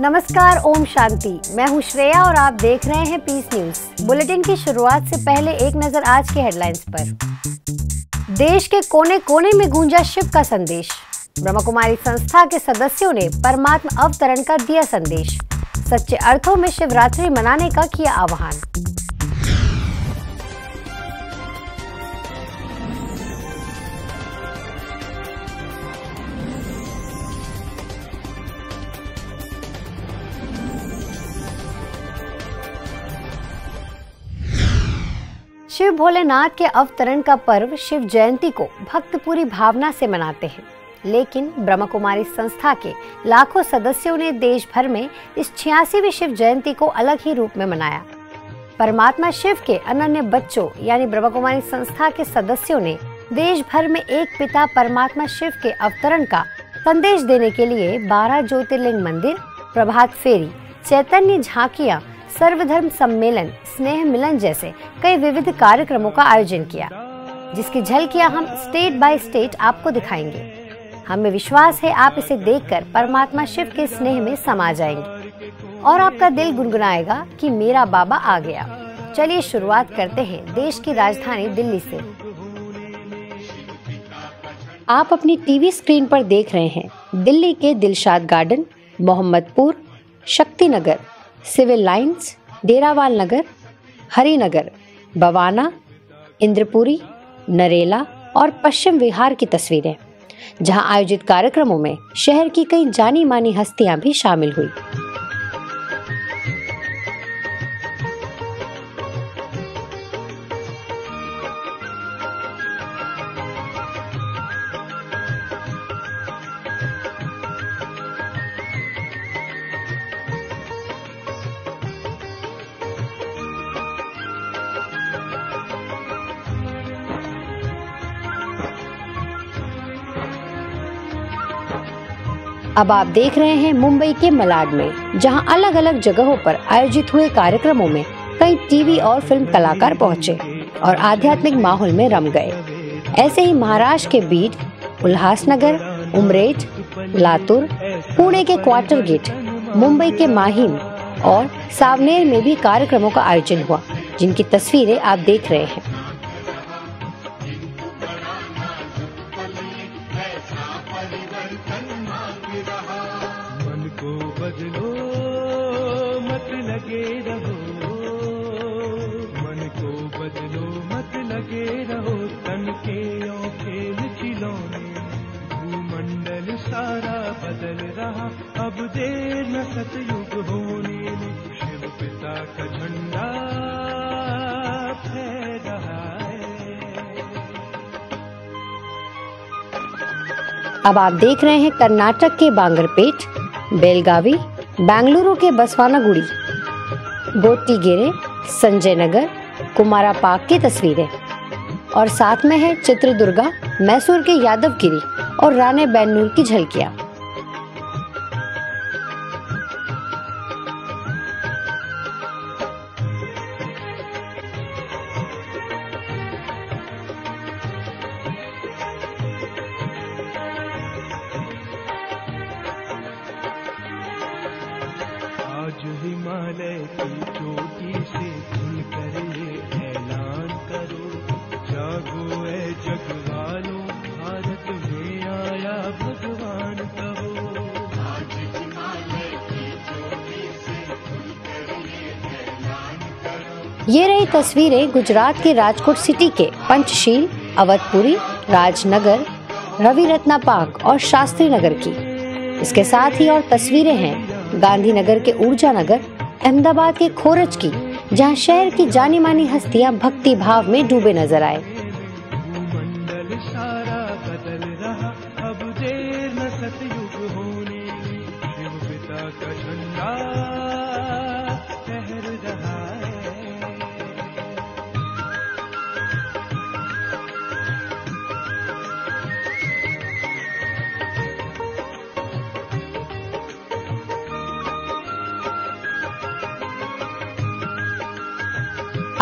नमस्कार, ओम शांति। मैं हूं श्रेया और आप देख रहे हैं पीस न्यूज। बुलेटिन की शुरुआत से पहले एक नजर आज के हेडलाइंस पर। देश के कोने कोने में गूंजा शिव का संदेश। ब्रह्मकुमारी संस्था के सदस्यों ने परमात्मा अवतरण का दिया संदेश। सच्चे अर्थों में शिवरात्रि मनाने का किया आह्वान। शिव भोलेनाथ के अवतरण का पर्व शिव जयंती को भक्त पूरी भावना से मनाते हैं, लेकिन ब्रह्मकुमारी संस्था के लाखों सदस्यों ने देश भर में इस 86वीं शिव जयंती को अलग ही रूप में मनाया। परमात्मा शिव के अनन्य बच्चों यानी ब्रह्मकुमारी संस्था के सदस्यों ने देश भर में एक पिता परमात्मा शिव के अवतरण का संदेश देने के लिए 12 ज्योतिर्लिंग मंदिर, प्रभात फेरी, चैतन्य झांकिया, सर्वधर्म सम्मेलन, स्नेह मिलन जैसे कई विविध कार्यक्रमों का आयोजन किया, जिसकी झलकियां हम स्टेट बाय स्टेट आपको दिखाएंगे। हमें विश्वास है आप इसे देखकर परमात्मा शिव के स्नेह में समा जाएंगे और आपका दिल गुनगुनाएगा कि मेरा बाबा आ गया। चलिए शुरुआत करते हैं देश की राजधानी दिल्ली से। आप अपनी टीवी स्क्रीन पर देख रहे हैं दिल्ली के Dilshad garden, Mohammadpur, Shakti Nagar, civil lines, Derawal Nagar, Harinagar, Bawana, Indrapuri, Narela और पश्चिम विहार की तस्वीरें, जहां आयोजित कार्यक्रमों में शहर की कई जानी मानी हस्तियां भी शामिल हुई। अब आप देख रहे हैं मुंबई के मलाड में, जहां अलग अलग जगहों पर आयोजित हुए कार्यक्रमों में कई टीवी और फिल्म कलाकार पहुंचे और आध्यात्मिक माहौल में रम गए। ऐसे ही महाराष्ट्र के बीड, उल्हासनगर, उमरेठ, लातूर, पुणे के क्वार्टर गेट, मुंबई के माहिम और सावनेर में भी कार्यक्रमों का आयोजन हुआ, जिनकी तस्वीरें आप देख रहे हैं। अब आप देख रहे हैं कर्नाटक के बांगरपेट, बेलगावी, बेंगलुरु के बसवानागुड़ी, बोट्टीगेरे, संजय नगर, कुमारा पार्क की तस्वीरें और साथ में है चित्रदुर्गा, मैसूर के यादवगिरी और राणे बेन्नूर की झलकियां। ये रही तस्वीरें गुजरात के राजकोट सिटी के पंचशील, अवधपुरी, राजनगर, रवि रत्ना पार्क और शास्त्री नगर की। इसके साथ ही और तस्वीरें हैं गांधीनगर के ऊर्जा नगर, अहमदाबाद के खोरच की, जहां शहर की जानी मानी हस्तियां भक्ति भाव में डूबे नजर आए।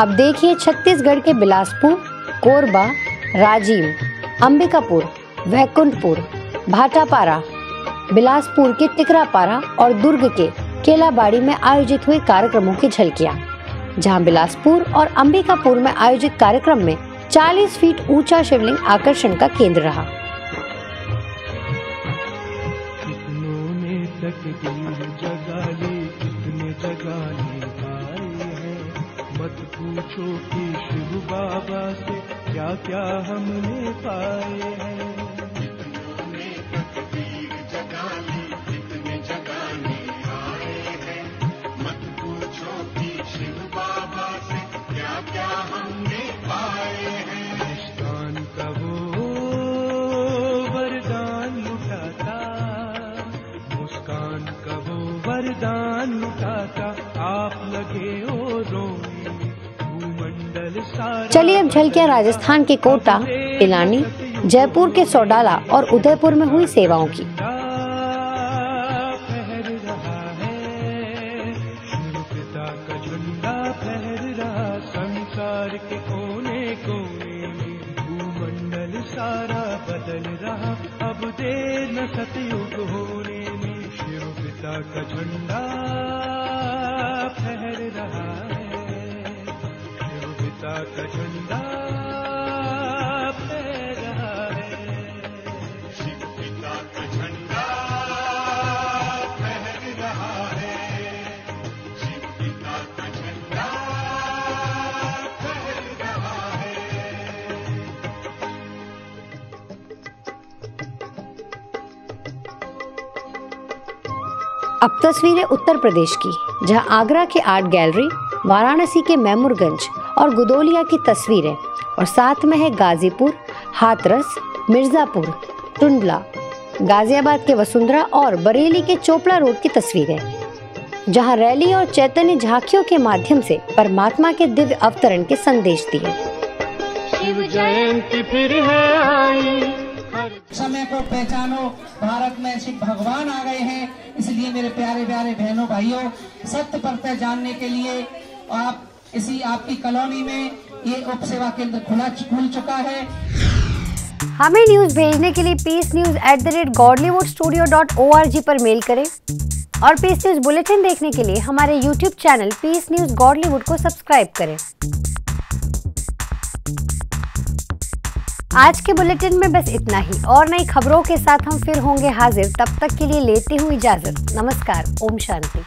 अब देखिए छत्तीसगढ़ के बिलासपुर, कोरबा, राजीव, अंबिकापुर, वैकुंठपुर, भाटापारा, बिलासपुर के टिकरापारा और दुर्ग के केलाबाड़ी में आयोजित हुए कार्यक्रमों की झलकियां, जहां बिलासपुर और अंबिकापुर में आयोजित कार्यक्रम में 40 फीट ऊंचा शिवलिंग आकर्षण का केंद्र रहा। क्या हमने पाए हैं कितने जगाने आए हैं, मत पूछो कि शिव बाबा से क्या क्या हमने पाए हैं। हिंदुस्तान का वो वरदान लुटाता, मुस्कान का वो वरदान लुटाता, आप लगे हो रोने। चलिए अब झलकियां राजस्थान के कोटा, पिलानी, जयपुर के सौडाला और उदयपुर में हुई सेवाओं की। अब तस्वीरें उत्तर प्रदेश की, जहां आगरा के आर्ट गैलरी, वाराणसी के मैमूरगंज और गुदोलिया की तस्वीरें और साथ में है गाजीपुर, हाथरस, मिर्जापुर, टुंडला, गाजियाबाद के वसुंधरा और बरेली के चोपड़ा रोड की तस्वीरें, जहां रैली और चैतन्य झांकियों के माध्यम से परमात्मा के दिव्य अवतरण के संदेश दिए। शिव जयंती फिर है आई। समय को पहचानो, भारत में शिव भगवान आ गए हैं। इसलिए मेरे प्यारे प्यारे बहनों भाइयों, सत्य प्रत्यय जानने के लिए आप इसी आपकी कॉलोनी में ये उप सेवा केंद्र खुल चुका है। हमें न्यूज भेजने के लिए peace news@godlywoodstudio.org पर मेल करें और पीस न्यूज बुलेटिन देखने के लिए हमारे YouTube channel Peace News Godlywood को सब्सक्राइब करें। आज के बुलेटिन में बस इतना ही, और नई खबरों के साथ हम फिर होंगे हाजिर। तब तक के लिए लेते हुए इजाजत। नमस्कार, ओम शांति।